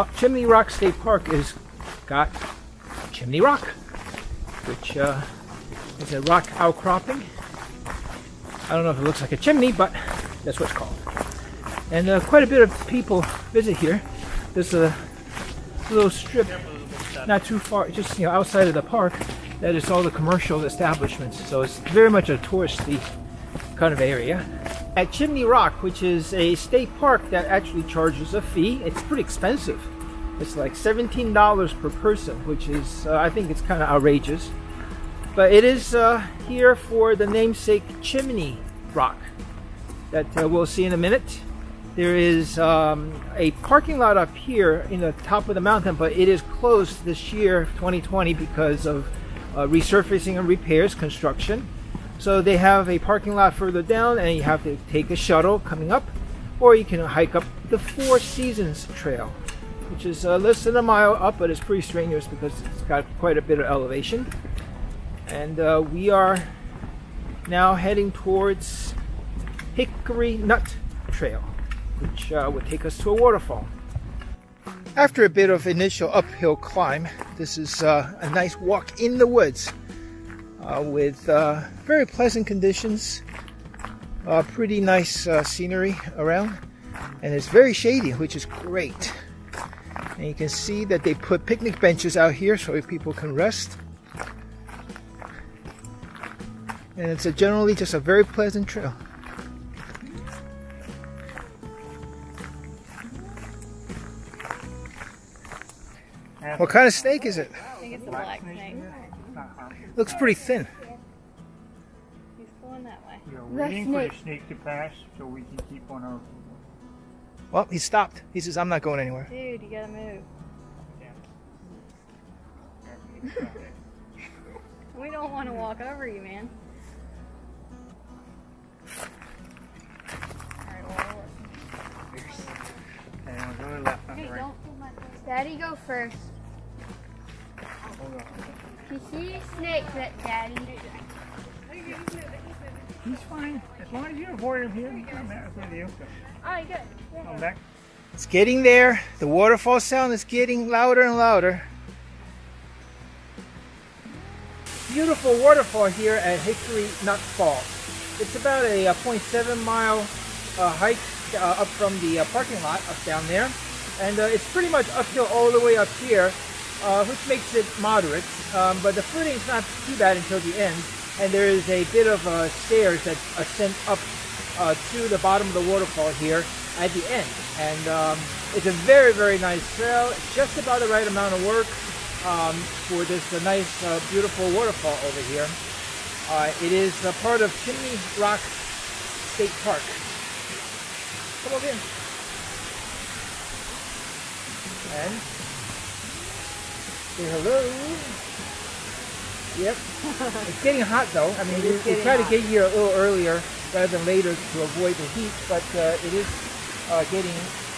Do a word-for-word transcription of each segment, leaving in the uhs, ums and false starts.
Uh, Chimney Rock State Park has got Chimney Rock, which uh, is a rock outcropping. I don't know if it looks like a chimney, but that's what it's called. And uh, quite a bit of people visit here. There's a little strip not too far, just you know, outside of the park, that is all the commercial establishments. So it's very much a touristy kind of area. At Chimney Rock, which is a state park that actually charges a fee, it's pretty expensive. It's like seventeen dollars per person, which is, uh, I think it's kind of outrageous. But it is uh, here for the namesake Chimney Rock that uh, we'll see in a minute. There is um, a parking lot up here in the top of the mountain, but it is closed this year, twenty twenty, because of uh, resurfacing and repairs, construction. So they have a parking lot further down, and you have to take a shuttle coming up, or you can hike up the Four Seasons Trail, which is uh, less than a mile up, but it's pretty strenuous because it's got quite a bit of elevation. And uh, we are now heading towards Hickory Nut Trail, which uh, would take us to a waterfall. After a bit of initial uphill climb, this is uh, a nice walk in the woods uh, with uh, very pleasant conditions, uh, pretty nice uh, scenery around, and it's very shady, which is great. And you can see that they put picnic benches out here so people can rest. And it's a generally just a very pleasant trail. What kind of snake is it? I think it's a black snake. Looks pretty thin. He's going that way. We are waiting for the snake to pass so we can keep on our... Well, he stopped. He says, I'm not going anywhere. Dude, you gotta move. We don't want to walk over you, man. Daddy, go first. You see a snake, that Daddy. He's fine. As long as you avoid him here, I'm back with you. All right, good. Yeah. I'm back. It's getting there. The waterfall sound is getting louder and louder. Beautiful waterfall here at Hickory Nut Falls. It's about a, a zero point seven mile uh, hike uh, up from the uh, parking lot up down there. And uh, it's pretty much uphill all the way up here, uh, which makes it moderate, um, but the footing's not too bad until the end, and there is a bit of uh, stairs that ascend up uh, to the bottom of the waterfall here at the end. And um, it's a very, very nice trail. It's just about the right amount of work um, for this uh, nice, uh, beautiful waterfall over here. Uh, it is a part of Chimney Rock State Park. Come over here. And say hello. Yep. It's getting hot though. I mean, we, we try hot. to get here a little earlier rather than later to avoid the heat, but uh, it is uh, getting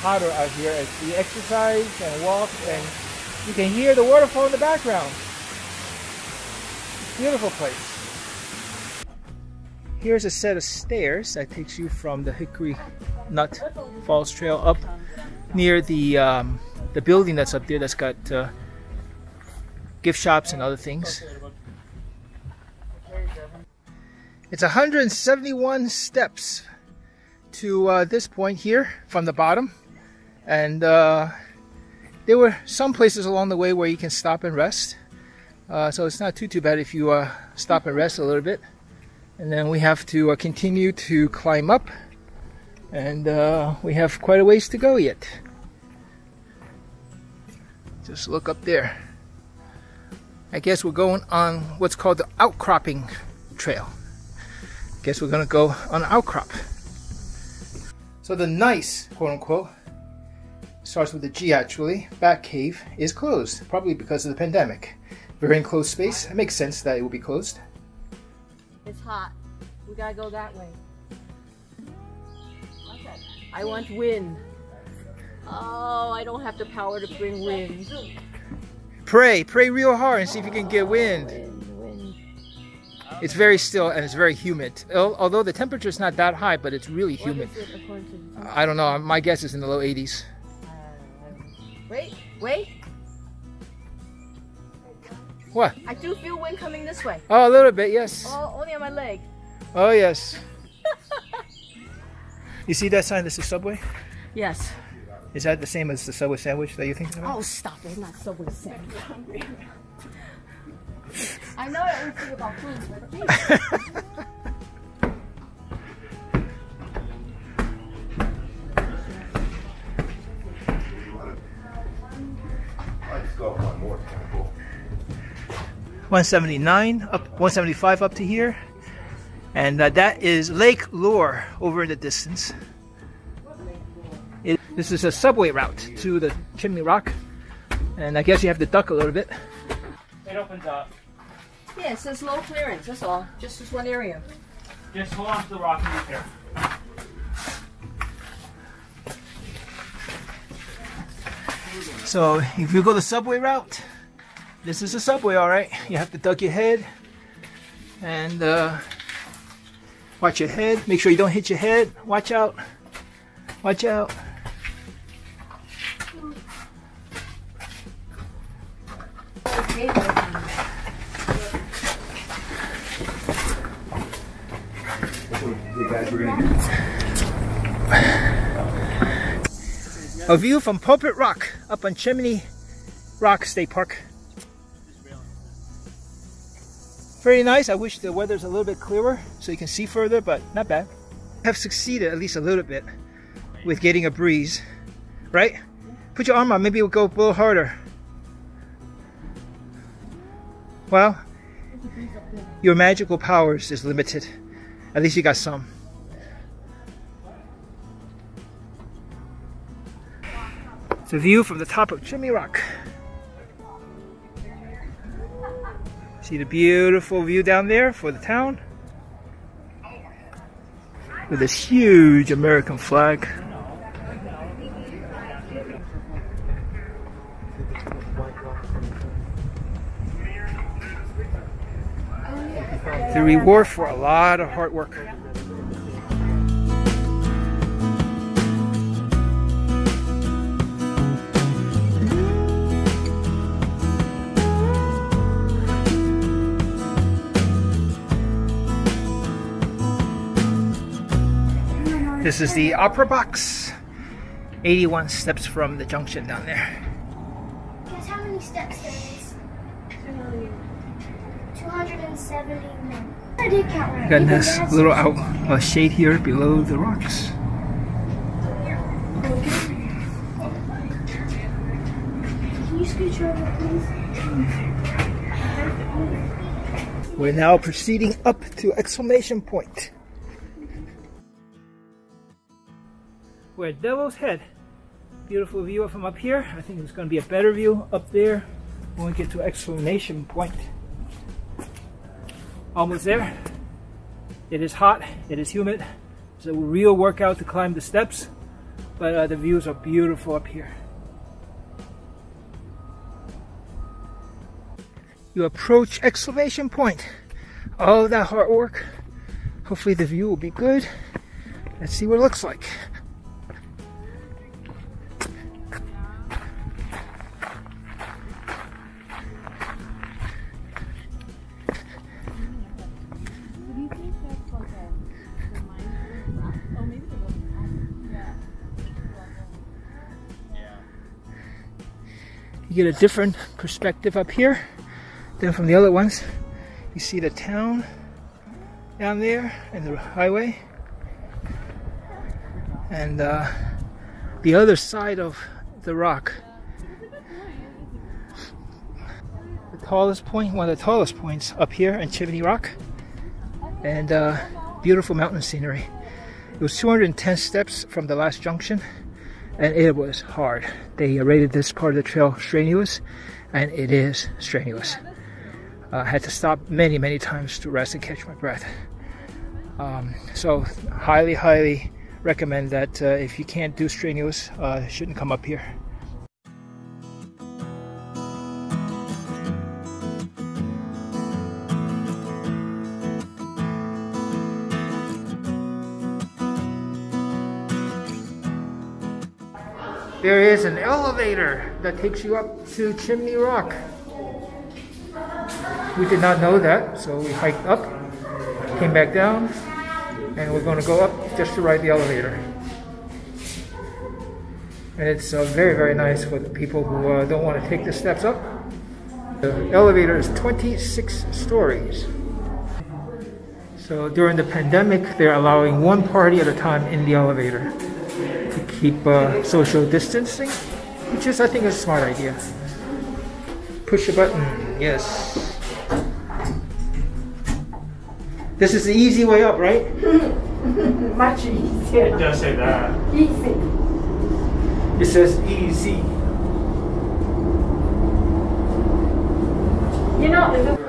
hotter out here as we exercise and walk, and you can hear the waterfall in the background. Beautiful place. Here's a set of stairs that takes you from the Hickory Nut Falls Trail up near the um, the building that's up there that's got uh, gift shops and other things. It's one hundred seventy-one steps to uh, this point here from the bottom, and uh, there were some places along the way where you can stop and rest, uh, so it's not too too bad if you uh, stop and rest a little bit. And then we have to uh, continue to climb up, and uh, we have quite a ways to go yet. Just look up there. I guess we're going on what's called the Outcropping Trail. I guess we're gonna go on an outcrop. So the nice, quote unquote, starts with a G actually, Bat Cave is closed, probably because of the pandemic. Very enclosed space, it makes sense that it will be closed. It's hot, we gotta go that way. I want wind. Oh, I don't have the power to bring wind. Pray, pray real hard and see if you can get wind. Wind, wind. It's very still and it's very humid. Although the temperature is not that high, but it's really humid. What is it according to the temperature? I don't know. My guess is in the low eighties. Wait, wait. What? I do feel wind coming this way. Oh, a little bit, yes. Oh, only on my leg. Oh, yes. You see that sign? This is Subway? Yes. Is that the same as the Subway sandwich that you're thinking about? Oh, stop it. Not Subway sandwich. I know I always think about food, but geez. one seventy-nine up, one seventy-five up to here, and uh, that is Lake Lure over in the distance. It, this is a subway route to the Chimney Rock, and I guess you have to duck a little bit. It opens up. Yeah, it says low clearance. That's all. Just this one area. Just hold on to the rock and be careful. So if you go the subway route, this is a subway, all right. You have to duck your head and uh, watch your head. Make sure you don't hit your head. Watch out. Watch out. A view from Pulpit Rock up on Chimney Rock State Park. Very nice. I wish the weather's a little bit clearer so you can see further, but not bad. I have succeeded at least a little bit with getting a breeze, right? Put your arm on, maybe it will go a little harder. Well, your magical powers is limited. At least you got some. It's a view from the top of Chimney Rock. See the beautiful view down there for the town with this huge American flag. The reward for a lot of hard work. This is the Opera Box, eighty-one steps from the junction down there. Guess how many steps there is? two hundred seventy-one. I did count right. Got a nice little out uh, shade here below the rocks. Can you scooch over, please? We're now proceeding up to Exclamation Point, where Devil's Head. Beautiful view from up here. I think it's going to be a better view up there when we get to Exclamation Point. Almost there. It is hot. It is humid. It's a real workout to climb the steps, but uh, the views are beautiful up here. You approach Exclamation Point. All of that hard work. Hopefully the view will be good. Let's see what it looks like. You get a different perspective up here than from the other ones. You see the town down there and the highway, and uh, the other side of the rock. The tallest point, one of the tallest points up here in Chimney Rock, and uh, beautiful mountain scenery. It was two hundred ten steps from the last junction. And it was hard. They rated this part of the trail strenuous, and it is strenuous. Uh, I had to stop many, many times to rest and catch my breath. Um, so highly, highly recommend that uh, if you can't do strenuous, uh, you shouldn't come up here. There is an elevator that takes you up to Chimney Rock. We did not know that, so we hiked up, came back down, and we're going to go up just to ride the elevator. And it's uh, very, very nice for the people who uh, don't want to take the steps up. The elevator is twenty-six stories. So during the pandemic, they're allowing one party at a time in the elevator to keep uh, social distancing, which is, I think, a smart idea. Push a button, yes. This is the easy way up, right? Much easier. It does say that. Easy. It says easy. You know.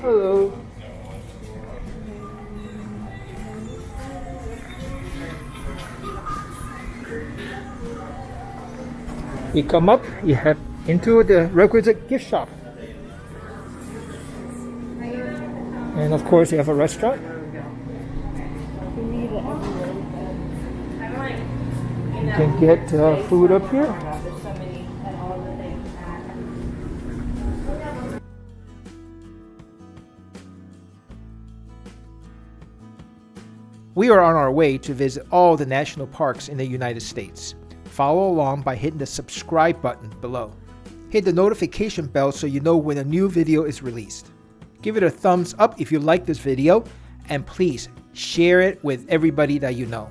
Hello. You come up, you have into the requisite gift shop. And of course, you have a restaurant. You can get uh, food up here. We are on our way to visit all the national parks in the United States. Follow along by hitting the subscribe button below. Hit the notification bell so you know when a new video is released. Give it a thumbs up if you like this video, and please share it with everybody that you know.